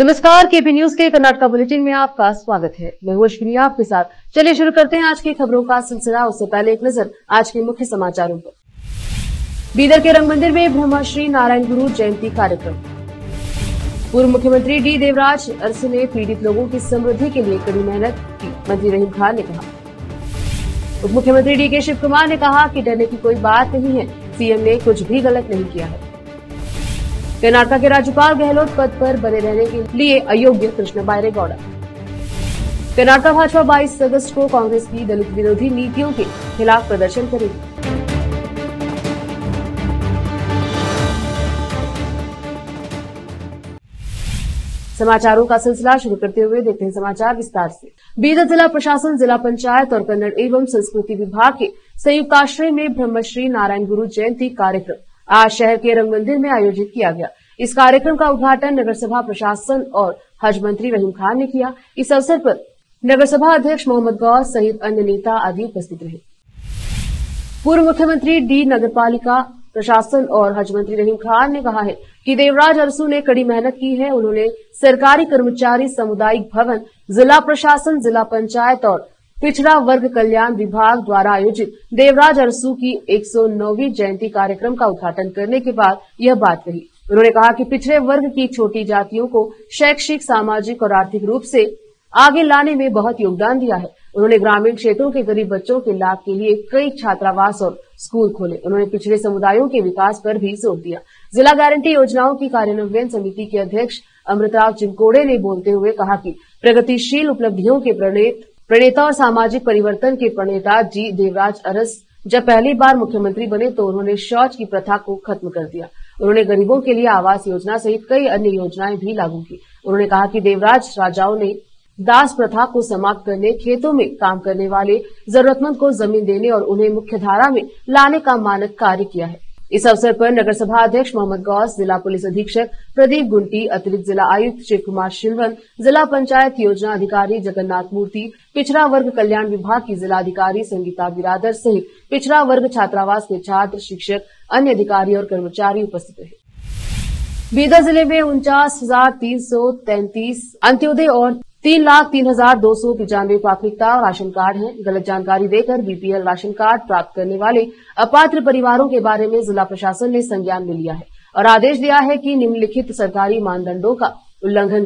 नमस्कार, KP news के Karnataka bulletin में आपका स्वागत है। मैं हूं अश्विनी आपके साथ। चलिए शुरू करते हैं आज की खबरों का सिलसिला। उससे पहले एक नजर आज के मुख्य समाचारों पर। बीदर के रंग मंदिर में ब्रह्माश्री नारायण गुरु जयंती कार्यक्रम। पूर्व मुख्यमंत्री डी देवराज उर्स ने पीड़ित लोगों की समृद्धि के लिए कड़ी मेहनत की, मंत्री रहीम खान ने कहा। उप मुख्यमंत्री डी के शिवकुमार ने कहा कि डरने की कोई बात नहीं है, सीएम ने कुछ भी गलत नहीं किया है। कर्नाटका के राज्यपाल गहलोत पद पर बने रहने के लिए अयोग्य कृष्णा बायरे गौड़ा। कर्नाटका भाजपा 22 अगस्त को कांग्रेस की दलित विरोधी नीतियों के खिलाफ प्रदर्शन करेगी। समाचारों का सिलसिला शुरू करते हुए देखते हैं समाचार विस्तार से। बीदर जिला प्रशासन, जिला पंचायत और कन्नड़ एवं संस्कृति विभाग के संयुक्त आश्रय में ब्रह्मश्री नारायण गुरु जयंती कार्यक्रम आज शहर के रंग मंदिर में आयोजित किया गया। इस कार्यक्रम का उद्घाटन नगर सभा प्रशासन और हज मंत्री रहीम खान ने किया। इस अवसर पर नगर सभा अध्यक्ष मोहम्मद गौस सहित अन्य नेता आदि उपस्थित रहे। पूर्व मुख्यमंत्री डी, नगरपालिका प्रशासन और हज मंत्री रहीम खान ने कहा है कि देवराज अरसू ने कड़ी मेहनत की है। उन्होंने सरकारी कर्मचारी, सामुदायिक भवन, जिला प्रशासन, जिला पंचायत और पिछड़ा वर्ग कल्याण विभाग द्वारा आयोजित देवराज अरसू की 109वीं जयंती कार्यक्रम का उद्घाटन करने के बाद यह बात कही। उन्होंने कहा कि पिछड़े वर्ग की छोटी जातियों को शैक्षिक, सामाजिक और आर्थिक रूप से आगे लाने में बहुत योगदान दिया है। उन्होंने ग्रामीण क्षेत्रों के गरीब बच्चों के लाभ के लिए कई छात्रावास और स्कूल खोले। उन्होंने पिछड़े समुदायों के विकास पर भी जोर दिया। जिला गारंटी योजनाओं की कार्यान्वयन समिति के अध्यक्ष अमृतराव चिमकोड़े ने बोलते हुए कहा कि प्रगतिशील उपलब्धियों के प्रणेता और सामाजिक परिवर्तन के प्रणेता जी देवराज अरस जब पहली बार मुख्यमंत्री बने तो उन्होंने शौच की प्रथा को खत्म कर दिया। उन्होंने गरीबों के लिए आवास योजना सहित कई अन्य योजनाएं भी लागू की। उन्होंने कहा कि देवराज राजाओं ने दास प्रथा को समाप्त करने, खेतों में काम करने वाले जरूरतमंद को जमीन देने और उन्हें मुख्यधारा में लाने का मानक कार्य किया है। इस अवसर पर नगर सभा अध्यक्ष मोहम्मद गौस, जिला पुलिस अधीक्षक प्रदीप गुंटी, अतिरिक्त जिला आयुक्त शिव कुमार शिलवन, जिला पंचायत योजना अधिकारी जगन्नाथ मूर्ति, पिछड़ा वर्ग कल्याण विभाग की जिला अधिकारी संगीता बिरादर सहित पिछड़ा वर्ग छात्रावास के छात्र, शिक्षक, अन्य अधिकारी और कर्मचारी उपस्थित रहे। बीदर जिले में 49,333 अंत्योदय और 3,03,295 प्राथमिकता राशन कार्ड हैं। गलत जानकारी देकर बीपीएल राशन कार्ड प्राप्त करने वाले अपात्र परिवारों के बारे में जिला प्रशासन ने संज्ञान में लिया है और आदेश दिया है कि निम्नलिखित सरकारी मानदंडों का उल्लंघन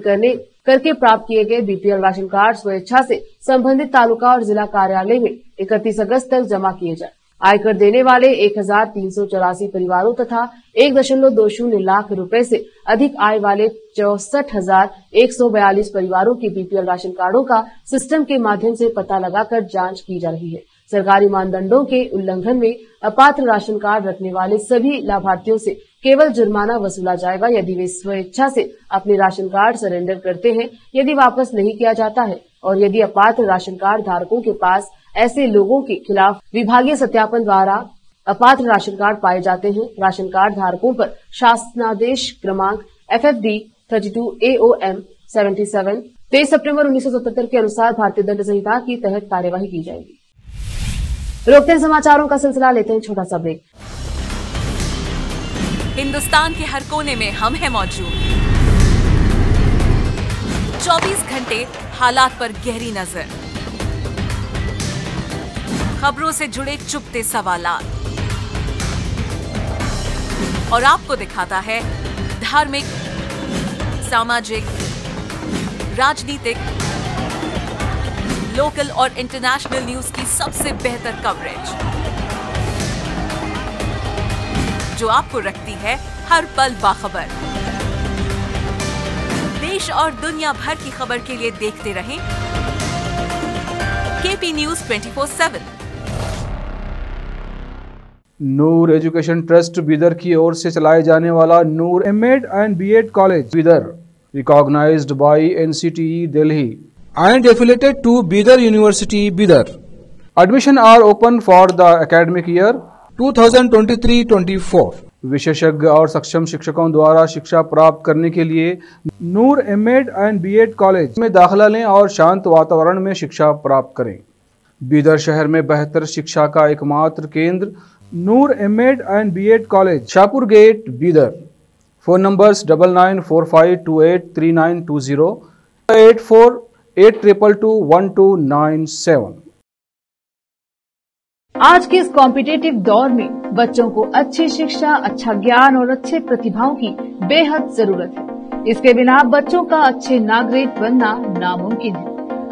करके प्राप्त किए गए बीपीएल राशन कार्ड स्वेच्छा से संबंधित तालुका और जिला कार्यालय में 31 अगस्त तक जमा किए जाए। आयकर देने वाले 1,384 परिवारों तथा 1.20 लाख रुपए से अधिक आय वाले 64,142 परिवारों के बीपीएल राशन कार्डों का सिस्टम के माध्यम से पता लगाकर जांच की जा रही है। सरकारी मानदंडों के उल्लंघन में अपात्र राशन कार्ड रखने वाले सभी लाभार्थियों से केवल जुर्माना वसूला जाएगा यदि वे स्वेच्छा से अपने राशन कार्ड सरेंडर करते हैं, यदि वापस नहीं किया जाता है और यदि अपात्र राशन कार्ड धारकों के पास ऐसे लोगों के खिलाफ विभागीय सत्यापन द्वारा अपात्र राशन कार्ड पाए जाते हैं। राशन कार्ड धारकों पर शासनादेश क्रमांक FFD 32 AOM 77 23 सितंबर 1977 के अनुसार भारतीय दंड संहिता के तहत कार्यवाही की जाएगी। रोकते हैं समाचारों का सिलसिला, लेते हैं छोटा सा ब्रेक। हिंदुस्तान के हर कोने में हम हैं मौजूद, 24 घंटे हालात पर गहरी नजर, खबरों से जुड़े चुपते सवालात और आपको दिखाता है धार्मिक, सामाजिक, राजनीतिक, लोकल और इंटरनेशनल न्यूज की सबसे बेहतर कवरेज जो आपको रखती है हर पल बाखबर। देश और दुनिया भर की खबर के लिए देखते रहें KP news 24/7। Noor education trust Bidar की ओर से चलाए जाने वाला नूर M.Ed and B.Ed College Bidar, recognized by NCTE Delhi and affiliated to Bidar University Bidar. Admission are open for the academic year 2023-24. विशेषज्ञ और सक्षम शिक्षकों द्वारा शिक्षा प्राप्त करने के लिए नूर M.Ed and B.Ed College में दाखिला लें और शांत वातावरण में शिक्षा प्राप्त करें। बीदर शहर में बेहतर शिक्षा का एकमात्र केंद्र Noor M.Ed and B.Ed College, Shahpur gate, Bidar. Phone numbers 9945283920 8482221297। आज के इस कॉम्पिटिटिव दौर में बच्चों को अच्छी शिक्षा, अच्छा ज्ञान और अच्छे प्रतिभाओं की बेहद जरूरत है। इसके बिना बच्चों का अच्छे नागरिक बनना नामुमकिन है।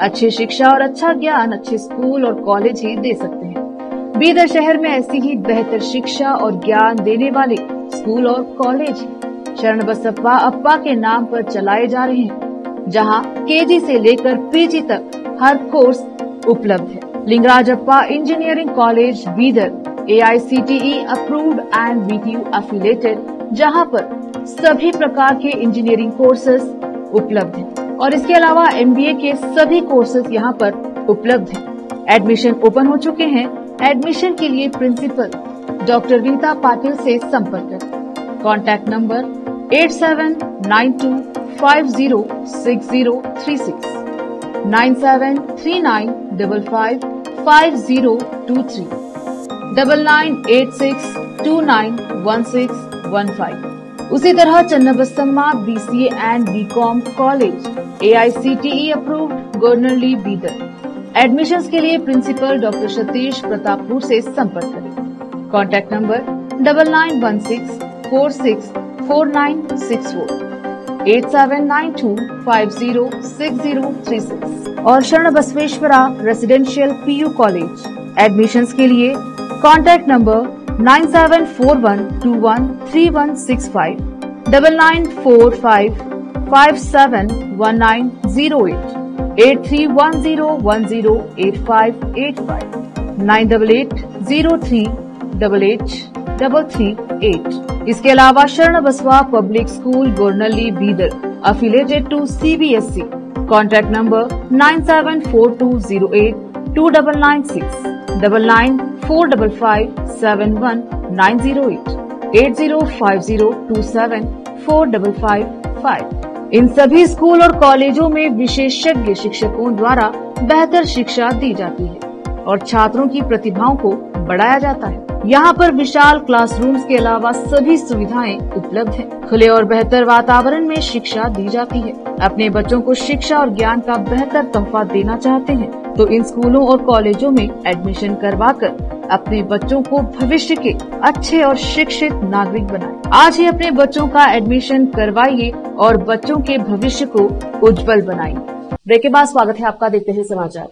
अच्छी शिक्षा और अच्छा ज्ञान अच्छे स्कूल और कॉलेज ही दे सकते हैं। बीदर शहर में ऐसी ही बेहतर शिक्षा और ज्ञान देने वाले स्कूल और कॉलेज शरण बसप्पा अप्पा के नाम पर चलाए जा रहे हैं, जहाँ केजी से लेकर पीजी तक हर कोर्स उपलब्ध है। Lingaraj Appa engineering college Bidar AICTE approved and BTU affiliated, जहां पर सभी प्रकार के इंजीनियरिंग कोर्सेज उपलब्ध हैं और इसके अलावा MBA के सभी कोर्सेज यहां पर उपलब्ध हैं। एडमिशन ओपन हो चुके हैं। एडमिशन के लिए प्रिंसिपल डॉक्टर रीता पाटिल से संपर्क करें। Contact number 8792506036 9739555023 9986291615। उसी तरह Channabasamma BC and BCom college AICTE approved Gornalli Bidar, admissions के लिए प्रिंसिपल डॉक्टर सतीश प्रतापपुर से संपर्क करें। कॉन्टैक्ट नंबर 9916464964 8792506036 और Sharan Basaveshwara residential PU college, admissions के लिए कॉन्टैक्ट नंबर 9741213165 9945571908 8310108585 9880388838। इसके अलावा Sharan Basava public school Gornalli Bidar affiliated to CBSE, contact number 9742082996 9945571908 8050274555। इन सभी स्कूल और कॉलेजों में विशेषज्ञ शिक्षकों द्वारा बेहतर शिक्षा दी जाती है और छात्रों की प्रतिभाओं को बढ़ाया जाता है। यहाँ पर विशाल क्लासरूम्स के अलावा सभी सुविधाएं उपलब्ध हैं। खुले और बेहतर वातावरण में शिक्षा दी जाती है। अपने बच्चों को शिक्षा और ज्ञान का बेहतर तोहफा देना चाहते हैं तो इन स्कूलों और कॉलेजों में एडमिशन करवाकर अपने बच्चों को भविष्य के अच्छे और शिक्षित नागरिक बनाएं। आज ही अपने बच्चों का एडमिशन करवाइए और बच्चों के भविष्य को उज्जवल बनाइए। ब्रेक के बाद स्वागत है आपका, देखते हैं समाचार।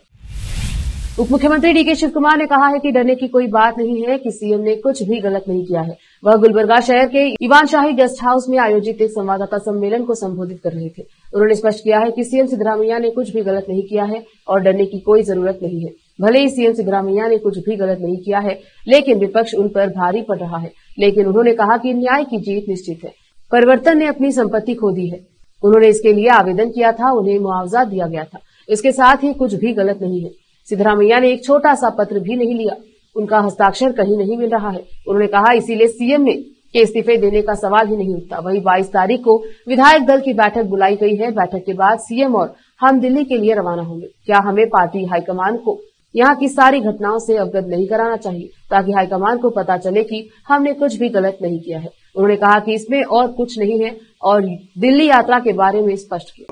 उप मुख्यमंत्री DK शिवकुमार ने कहा है कि डरने की कोई बात नहीं है कि CM ने कुछ भी गलत नहीं किया है। वह गुलबर्गा शहर के इवान शाही गेस्ट हाउस में आयोजित एक संवाददाता सम्मेलन को संबोधित कर रहे थे। उन्होंने स्पष्ट किया है कि CM सिद्धरामैया ने कुछ भी गलत नहीं किया है और डरने की कोई जरूरत नहीं है। भले ही CM सिद्धरामैया ने कुछ भी गलत नहीं किया है, लेकिन विपक्ष उन पर भारी पड़ रहा है। लेकिन उन्होंने कहा कि न्याय की जीत निश्चित है। परिवर्तन ने अपनी संपत्ति खो दी है। उन्होंने इसके लिए आवेदन किया था, उन्हें मुआवजा दिया गया था। इसके साथ ही कुछ भी गलत नहीं है। सिद्धरामैया ने एक छोटा सा पत्र भी नहीं लिया, उनका हस्ताक्षर कहीं नहीं मिल रहा है। उन्होंने कहा इसीलिए CM ने के इस्तीफे देने का सवाल ही नहीं उठता। वहीं 22 तारीख को विधायक दल की बैठक बुलाई गई है। बैठक के बाद CM और हम दिल्ली के लिए रवाना होंगे। क्या हमें पार्टी हाईकमान को यहाँ की सारी घटनाओं से अवगत नहीं कराना चाहिए ताकि हाईकमान को पता चले कि हमने कुछ भी गलत नहीं किया है। उन्होंने कहा कि इसमें और कुछ नहीं है और दिल्ली यात्रा के बारे में स्पष्ट किया।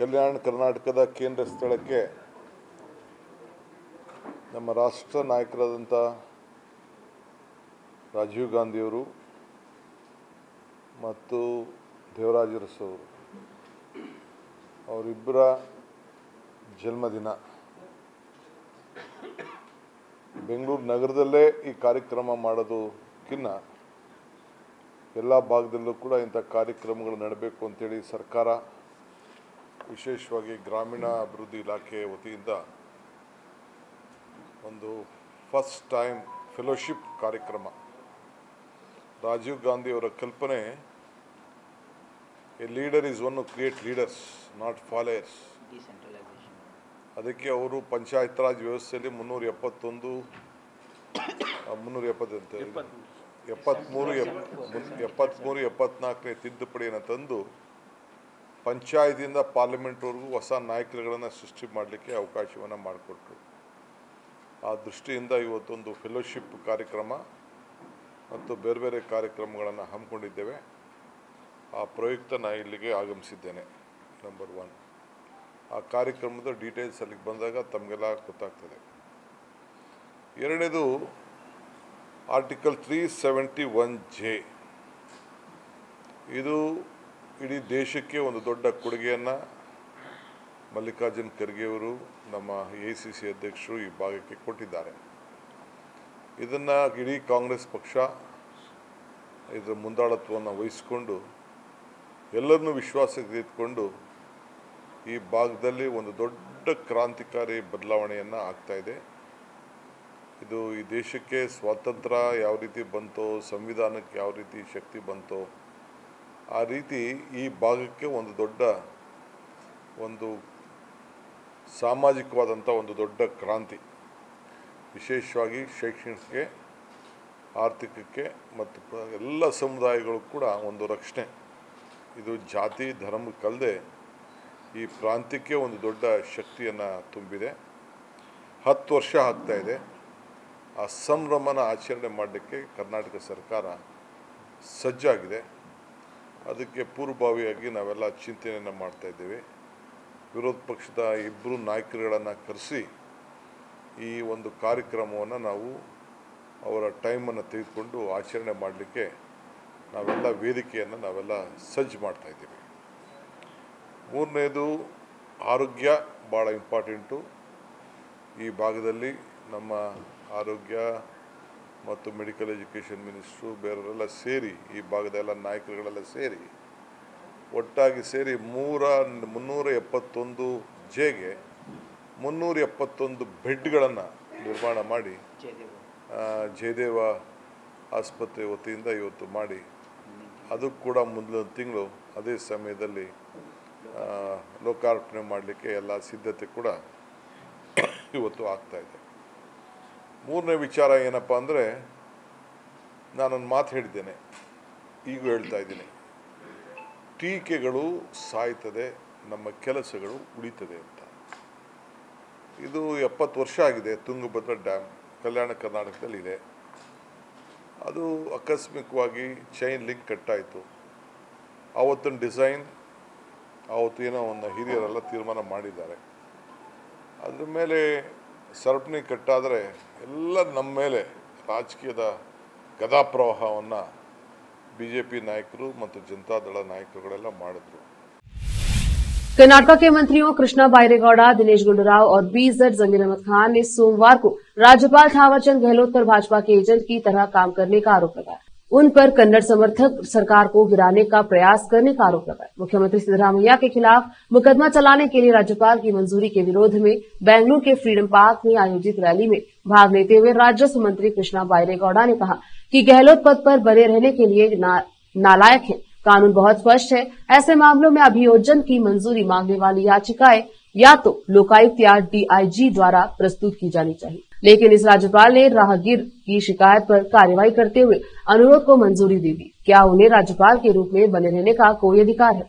कल्याण कर्नाटकद केंद्र स्थळಕ್ಕೆ ನಮ್ಮ ರಾಷ್ಟ್ರ ನಾಯಕರಾದಂಥ ರಾಜೀವ್ ಗಾಂಧಿಯವರು ಮತ್ತು ದೇವರಾಜ್ ಉರ್ಸ್ ಅವರಿಬ್ಬರ ಜನ್ಮದಿನ ಬೆಂಗಳೂರು ನಗರದಲ್ಲೇ ಈ ಕಾರ್ಯಕ್ರಮ ಮಾಡೋದಕ್ಕಿಂತ ಎಲ್ಲ ಭಾಗದಲ್ಲೂ ಕೂಡ ಇಂಥ ಕಾರ್ಯಕ್ರಮಗಳು ನಡೆಯಬೇಕು ಅಂತ ಹೇಳಿ ಸರ್ಕಾರ ವಿಶೇಷವಾಗಿ ಗ್ರಾಮೀಣ ಅಭಿವೃದ್ಧಿ ಇಲಾಖೆ ವತಿಯಿಂದ ಒಂದು ಫಸ್ಟ್ ಟೈಮ್ ಫೆಲೋಶಿಪ್ ಕಾರ್ಯಕ್ರಮ ರಾಜೀವ್ ಗಾಂಧಿ ಅವರ ಕಲ್ಪನೆ a leader is one to create leaders not followers ಅದಕ್ಕೆ ಅವರು ಪಂಚಾಯತ್ ರಾಜ್ ವ್ಯವಸ್ಥೆಯಲ್ಲಿ 373 74 ತಿದ್ದುಪಡಿಯನ್ನು ತಂದು पंचायती पार्लियामेंटवर्गू ಹೊಸ ನಾಯಕರುಗಳನ್ನು ಸೃಷ್ಟಿ ಮಾಡಲಿಕ್ಕೆ ಅವಕಾಶವನ್ನು ಮಾಡಿಕೊಟ್ಟರು। ಆ ದೃಷ್ಟಿಯಿಂದ ಇವತ್ತು ಒಂದು ಫೆಲೋಶಿಪ್ ಕಾರ್ಯಕ್ರಮ ಮತ್ತು ಬೇರೆ ಬೇರೆ ಕಾರ್ಯಕ್ರಮಗಳನ್ನು ಹಮ್ಮಿಕೊಂಡಿದ್ದೇವೆ. ಆ ಪ್ರಯುಕ್ತ ನಾನು ಇಲ್ಲಿಗೆ ಆಗಮಿಸಿದ್ದೇನೆ. ನಂಬರ್ ಒನ್, ಆ ಕಾರ್ಯಕ್ರಮದ ಡೀಟೇಲ್ಸ್ ಅಲ್ಲಿಗೆ ಬಂದಾಗ ತಮಗೆಲ್ಲ ಗೊತ್ತಾಗ್ತದೆ. ಎರಡನೇದು, ಆರ್ಟಿಕಲ್ 371J ಇದು ಇಡೀ ದೇಶಕ್ಕೆ ಒಂದು ದೊಡ್ಡ ಕೊಡುಗೆಯನ್ನು ಮಲ್ಲಿಕಾರ್ಜುನ್ ಖರ್ಗೆಯವರು ನಮ್ಮ AICC ಅಧ್ಯಕ್ಷರು ಈ ಭಾಗಕ್ಕೆ ಕೊಟ್ಟಿದ್ದಾರೆ. ಇದನ್ನು ಇಡೀ ಕಾಂಗ್ರೆಸ್ ಪಕ್ಷ ಇದರ ಮುಂದಾಳತ್ವವನ್ನು ವಹಿಸಿಕೊಂಡು ಎಲ್ಲರನ್ನೂ ವಿಶ್ವಾಸಕ್ಕೆ ತೆಗೆದುಕೊಂಡು ಈ ಭಾಗದಲ್ಲಿ ಒಂದು ದೊಡ್ಡ ಕ್ರಾಂತಿಕಾರಿ ಬದಲಾವಣೆಯನ್ನು ಆಗ್ತಾಯಿದೆ. ಇದು ಈ ದೇಶಕ್ಕೆ ಸ್ವಾತಂತ್ರ್ಯ ಯಾವ ರೀತಿ ಬಂತೋ, ಸಂವಿಧಾನಕ್ಕೆ ಯಾವ ರೀತಿ ಶಕ್ತಿ ಬಂತೋ, ಆ ರೀತಿ ಈ ಭಾಗಕ್ಕೆ ಒಂದು ದೊಡ್ಡ ಒಂದು ಸಾಮಾಜಿಕವಾದಂಥ ಒಂದು ದೊಡ್ಡ ಕ್ರಾಂತಿ, ವಿಶೇಷವಾಗಿ ಶೈಕ್ಷಣಿಕಕ್ಕೆ, ಆರ್ಥಿಕಕ್ಕೆ ಮತ್ತು ಎಲ್ಲ ಸಮುದಾಯಗಳು ಕೂಡ ಒಂದು ರಕ್ಷಣೆ. ಇದು ಜಾತಿ ಧರ್ಮಕ್ಕಲ್ಲದೆ ಈ ಪ್ರಾಂತ್ಯಕ್ಕೆ ಒಂದು ದೊಡ್ಡ ಶಕ್ತಿಯನ್ನು ತುಂಬಿದೆ. 10 ವರ್ಷ ಆಗ್ತಾ ಇದೆ. ಆ ಸಂಭ್ರಮನ ಆಚರಣೆ ಮಾಡಲಿಕ್ಕೆ ಕರ್ನಾಟಕ ಸರ್ಕಾರ ಸಜ್ಜಾಗಿದೆ. ಅದಕ್ಕೆ ಪೂರ್ವಭಾವಿಯಾಗಿ ನಾವೆಲ್ಲ ಚಿಂತನೆಯನ್ನು ಮಾಡ್ತಾಯಿದ್ದೇವೆ. ವಿರೋಧ ಪಕ್ಷದ ಇಬ್ಬರು ನಾಯಕರುಗಳನ್ನು ಕರೆಸಿ ಈ ಒಂದು ಕಾರ್ಯಕ್ರಮವನ್ನು ನಾವು ಅವರ ಟೈಮನ್ನು ತೆಗೆದುಕೊಂಡು ಆಚರಣೆ ಮಾಡಲಿಕ್ಕೆ ನಾವೆಲ್ಲ ವೇದಿಕೆಯನ್ನು ನಾವೆಲ್ಲ ಸಜ್ಜು ಮಾಡ್ತಾಯಿದ್ದೀವಿ. ಮೂರನೇದು, ಆರೋಗ್ಯ ಭಾಳ ಇಂಪಾರ್ಟೆಂಟು. ಈ ಭಾಗದಲ್ಲಿ ನಮ್ಮ ಆರೋಗ್ಯ ಮತ್ತು ಮೆಡಿಕಲ್ ಎಜುಕೇಷನ್ ಮಿನಿಸ್ಟ್ರು ಬೇರೆಯವರೆಲ್ಲ ಸೇರಿ ಈ ಭಾಗದ ಎಲ್ಲ ನಾಯಕರುಗಳೆಲ್ಲ ಸೇರಿ ಒಟ್ಟಾಗಿ ಸೇರಿ 371Jಗೆ 371 ಬೆಡ್ಗಳನ್ನು ನಿರ್ಮಾಣ ಮಾಡಿ ಜಯದೇವ ಆಸ್ಪತ್ರೆ ವತಿಯಿಂದ ಇವತ್ತು ಮಾಡಿ, ಅದು ಕೂಡ ಮುಂದಿನ ತಿಂಗಳು ಅದೇ ಸಮಯದಲ್ಲಿ ಲೋಕಾರ್ಪಣೆ ಮಾಡಲಿಕ್ಕೆ ಎಲ್ಲ ಸಿದ್ಧತೆ ಕೂಡ ಇವತ್ತು ಆಗ್ತಾಯಿದೆ. ಮೂರನೇ ವಿಚಾರ ಏನಪ್ಪ ಅಂದರೆ, ನಾನೊಂದು ಮಾತು ಹೇಳಿದ್ದೇನೆ, ಈಗ ಹೇಳ್ತಾ ಇದ್ದೀನಿ, ಟೀಕೆಗಳು ಸಾಯ್ತದೆ, ನಮ್ಮ ಕೆಲಸಗಳು ಉಳಿತದೆ ಅಂತ. ಇದು 70 ವರ್ಷ ಆಗಿದೆ. ತುಂಗಭದ್ರಾ ಡ್ಯಾಮ್ ಕಲ್ಯಾಣ ಕರ್ನಾಟಕದಲ್ಲಿ ಇದೆ. ಅದು ಆಕಸ್ಮಿಕವಾಗಿ ಚೈನ್ ಲಿಂಕ್ ಕಟ್ಟಾಯಿತು. ಆವತ್ತಿನ ಡಿಸೈನ್ ಆವತ್ತೇನೋ ಒಂದು ಹಿರಿಯರೆಲ್ಲ ತೀರ್ಮಾನ ಮಾಡಿದ್ದಾರೆ. ಅದ್ರ ಮೇಲೆ ಸರಪಣಿ ಕಟ್ಟಾದರೆ ಎಲ್ಲ ನಮ್ಮ ಮೇಲೆ ರಾಜಕೀಯದ ಗದಾಪ್ರವಾಹವನ್ನು BJP ನಾಯಕರು ಮತ್ತು ಜನತಾದಳ ನಾಯಕರುಗಳೆಲ್ಲ ಮಾಡಿದ್ರು. कर्नाटका के मंत्रियों कृष्णा बायरे गौड़ा, दिनेश गुंडूराव और BZ जमीर अहमद खान ने सोमवार को राज्यपाल थावर चंद गहलोत पर भाजपा के एजेंट की तरह काम करने का आरोप लगाया। उन पर कन्नड़ समर्थक सरकार को गिराने का प्रयास करने का आरोप लगाया। मुख्यमंत्री सिद्दरामैया के खिलाफ मुकदमा चलाने के लिए राज्यपाल की मंजूरी के विरोध में बेंगलुरु के फ्रीडम पार्क में आयोजित रैली में भाग लेते हुए राजस्व मंत्री कृष्णा बायरे गौड़ा ने कहा कि गहलोत पद पर बने रहने के लिए नालायक है। कानून बहुत स्पष्ट है। ऐसे मामलों में अभियोजन की मंजूरी मांगने वाली याचिकाएं या तो लोकायुक्त या DIG द्वारा प्रस्तुत की जानी चाहिए, लेकिन इस राज्यपाल ने राहगीर की शिकायत पर कार्रवाई करते हुए अनुरोध को मंजूरी दे दी। क्या उन्हें राज्यपाल के रूप में बने रहने का कोई अधिकार है?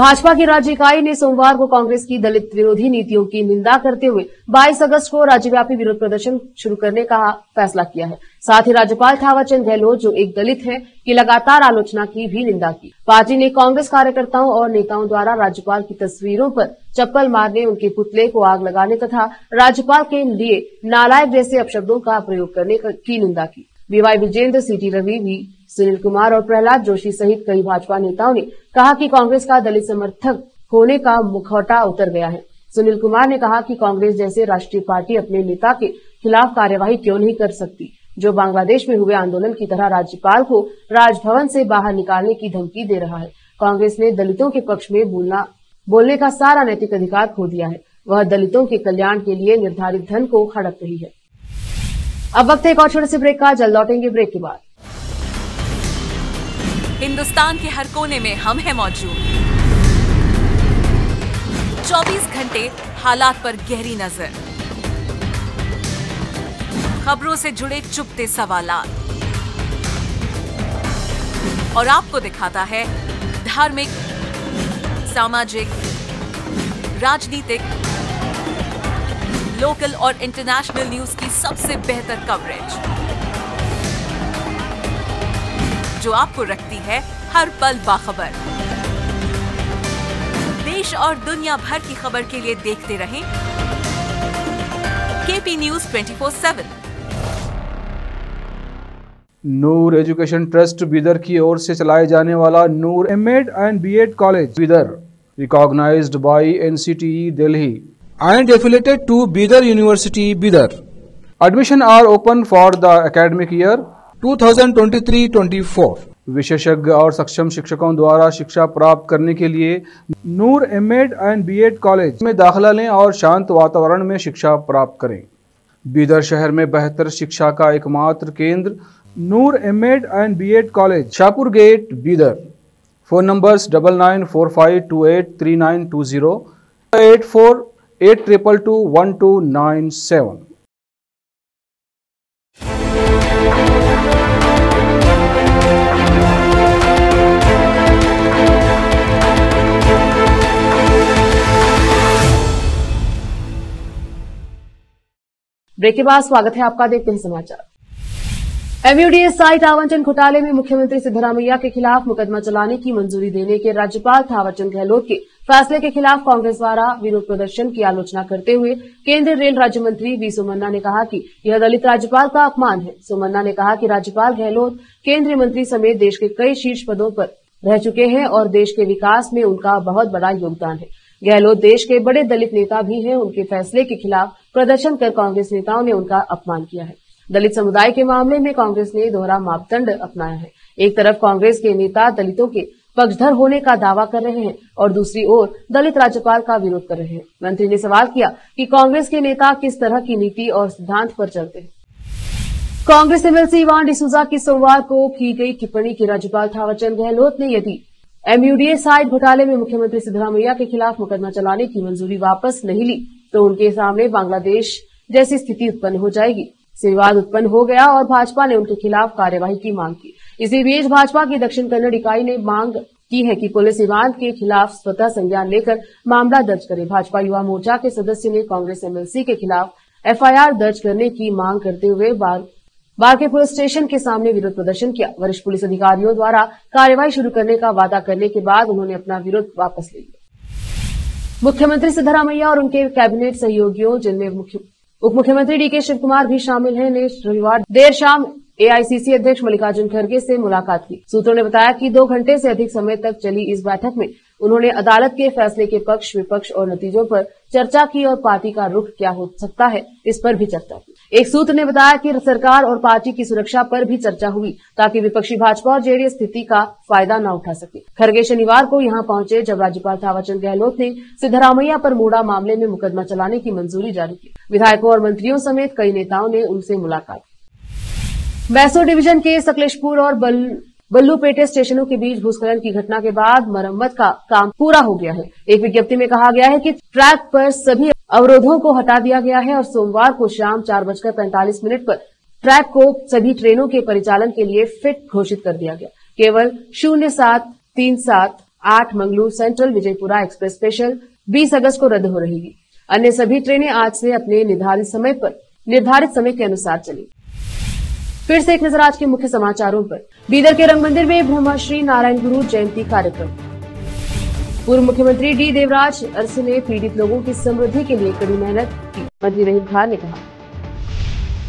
भाजपा की राज्य इकाई ने सोमवार को कांग्रेस की दलित विरोधी नीतियों की निंदा करते हुए 22 अगस्त को राज्यव्यापी विरोध प्रदर्शन शुरू करने का फैसला किया है। साथ ही राज्यपाल थावर चंद गहलोत, जो एक दलित हैं, की लगातार आलोचना की भी निंदा की। पार्टी ने कांग्रेस कार्यकर्ताओं और नेताओं द्वारा राज्यपाल की तस्वीरों पर चप्पल मारने, उनके पुतले को आग लगाने तथा राज्यपाल के लिए नालायक जैसे अपशब्दों का प्रयोग करने की निंदा की। BY Vijendra, CT Ravi, V Sunil Kumar और प्रहलाद जोशी सहित कई भाजपा नेताओं ने कहा कि कांग्रेस का दलित समर्थक होने का मुखौटा उतर गया है। सुनील कुमार ने कहा कि कांग्रेस जैसे राष्ट्रीय पार्टी अपने नेता के खिलाफ कार्यवाही क्यों नहीं कर सकती, जो बांग्लादेश में हुए आंदोलन की तरह राज्यपाल को राजभवन से बाहर निकालने की धमकी दे रहा है। कांग्रेस ने दलितों के पक्ष में बोलने का सारा नैतिक अधिकार खो दिया है। वह दलितों के कल्याण के लिए निर्धारित धन को हड़प रही है। अब वक्त है एक और छोटे से ब्रेक का। जल्द लौटेंगे ब्रेक के बाद। हिंदुस्तान के हर कोने में हम हैं मौजूद, 24 घंटे हालात पर गहरी नजर, खबरों से जुड़े चुपते सवालात और आपको दिखाता है धार्मिक, सामाजिक, राजनीतिक, लोकल और इंटरनेशनल न्यूज की सबसे बेहतर कवरेज। जो आपको रखती है हर पल बाखबर। देश और दुनिया भर की खबर के लिए देखते रहें KP news 24/7। Noor education trust Bidar की ओर से चलाए जाने वाला Noor MEd and BEd college Bidar, recognised by NCTE Delhi and affiliated to Bidar university Bidar. Admission are open for the academic year 2023-24। विशेषज्ञ और सक्षम शिक्षकों द्वारा शिक्षा प्राप्त करने के लिए Noor MEd and BEd college में दाखिला लें और शांत वातावरण में शिक्षा प्राप्त करें। बिदर शहर में बेहतर शिक्षा का एकमात्र केंद्र Noor MEd and BEd college, Shahpur gate, Bidar. Phone numbers 9945283920, 8482221297। Break के बाद स्वागत है आपका देखते हैं समाचार। एमयूडीए साइट आवंटन घोटाले में मुख्यमंत्री सिद्धरामैया के खिलाफ मुकदमा चलाने की मंजूरी देने के राज्यपाल थावर चंद गहलोत के फैसले के खिलाफ कांग्रेस द्वारा विरोध प्रदर्शन की आलोचना करते हुए केंद्रीय रेल राज्य मंत्री वी सोमन्ना ने कहा कि यह दलित राज्यपाल का अपमान है। सोमन्ना ने कहा कि राज्यपाल गहलोत केंद्रीय मंत्री समेत देश के कई शीर्ष पदों पर रह चुके हैं और देश के विकास में उनका बहुत बड़ा योगदान है। गहलोत देश के बड़े दलित नेता भी हैं। उनके फैसले के खिलाफ प्रदर्शन कर कांग्रेस नेताओं ने उनका अपमान किया है। दलित समुदाय के मामले में कांग्रेस ने दोहरा मापदंड अपनाया है। एक तरफ कांग्रेस के नेता दलितों के पक्षधर होने का दावा कर रहे हैं और दूसरी ओर दलित राज्यपाल का विरोध कर रहे हैं। मंत्री ने सवाल किया कि कांग्रेस के नेता किस तरह की नीति और सिद्धांत पर चलते हैं। कांग्रेस एमएलसी इवान डिसूजा की सोमवार को की गई टिप्पणी की राज्यपाल थावर चंद गहलोत ने यदि एमयूडीए साइट घोटाले में मुख्यमंत्री सिद्धरामैया के खिलाफ मुकदमा चलाने की मंजूरी वापस नहीं ली तो उनके सामने बांग्लादेश जैसी स्थिति उत्पन्न हो जाएगी से विवाद उत्पन्न हो गया और भाजपा ने उनके खिलाफ कार्यवाही की मांग की। इसी बीच भाजपा की दक्षिण कन्नड़ इकाई ने मांग की है कि पुलिस इवान के खिलाफ स्वतः संज्ञान लेकर मामला दर्ज करे। भाजपा युवा मोर्चा के सदस्य ने कांग्रेस एमएलसी के खिलाफ एफआईआर दर्ज करने की मांग करते हुए बार के पुलिस स्टेशन के सामने विरोध प्रदर्शन किया। वरिष्ठ पुलिस अधिकारियों द्वारा कार्यवाही शुरू करने का वादा करने के बाद उन्होंने अपना विरोध वापस ले लिया। मुख्यमंत्री सिद्धरामैया और उनके कैबिनेट सहयोगियों, जिनमें उप मुख्यमंत्री डीके शिवकुमार भी शामिल हैं, ने रविवार देर शाम एआईसीसी अध्यक्ष मल्लिकार्जुन खड़गे से मुलाकात की। सूत्रों ने बताया कि 2 घंटे से अधिक समय तक चली इस बैठक में उन्होंने अदालत के फैसले के पक्ष, विपक्ष और नतीजों पर चर्चा की और पार्टी का रुख क्या हो सकता है इस पर भी चर्चा की। एक सूत्र ने बताया कि सरकार और पार्टी की सुरक्षा पर भी चर्चा हुई ताकि विपक्षी भाजपा और जेडीएस स्थिति का फायदा न उठा सके। खड़गे शनिवार को यहां पहुंचे जब राज्यपाल थावर चंद गहलोत ने सिद्धरामैया पर मूडा मामले में मुकदमा चलाने की मंजूरी जारी की। विधायकों और मंत्रियों समेत कई नेताओं ने उनसे मुलाकात की। मैसूर डिवीजन के सकलेशपुर और बल्लूपेटे स्टेशनों के बीच भूस्खलन की घटना के बाद मरम्मत का काम पूरा हो गया है। एक विज्ञप्ति में कहा गया है कि ट्रैक पर सभी अवरोधों को हटा दिया गया है और सोमवार को शाम 4:45 पर ट्रैक को सभी ट्रेनों के परिचालन के लिए फिट घोषित कर दिया गया। केवल 07, 378 Mangalore central Vijayapura express special 20 अगस्त को रद्द हो रहेगी। अन्य सभी ट्रेनें आज से अपने निर्धारित समय के अनुसार चलेंगी। फिर से एक नजर आज के मुख्य समाचारों पर। बीदर के रंग मंदिर में ब्रह्माश्री नारायण गुरु जयंती कार्यक्रम। पूर्व मुख्यमंत्री डी देवराज उर्स ने पीड़ित लोगों की समृद्धि के लिए कड़ी मेहनत की, मंत्री रहीम खान ने कहा।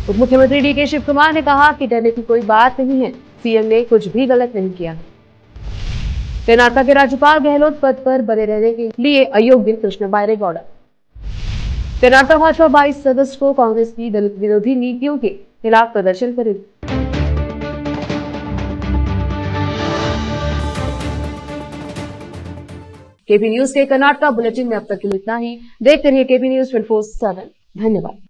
उप मुख्यमंत्री डी के शिवकुमार ने कहा कि डरने की कोई बात नहीं है, सीएम ने कुछ भी गलत नहीं किया है। कर्नाटका के राज्यपाल गहलोत पद पर बने रहने के लिए अयोग्य कृष्णा बैरे गौड़ा। कर्नाटका भाजपा 22 सदस्य को कांग्रेस की दलित विरोधी नीतियों के खिलाफ प्रदर्शन पर। केपी न्यूज के कर्नाटका बुलेटिन में अब तक इतना ही। देखते रहिए केपी न्यूज 24/7। धन्यवाद।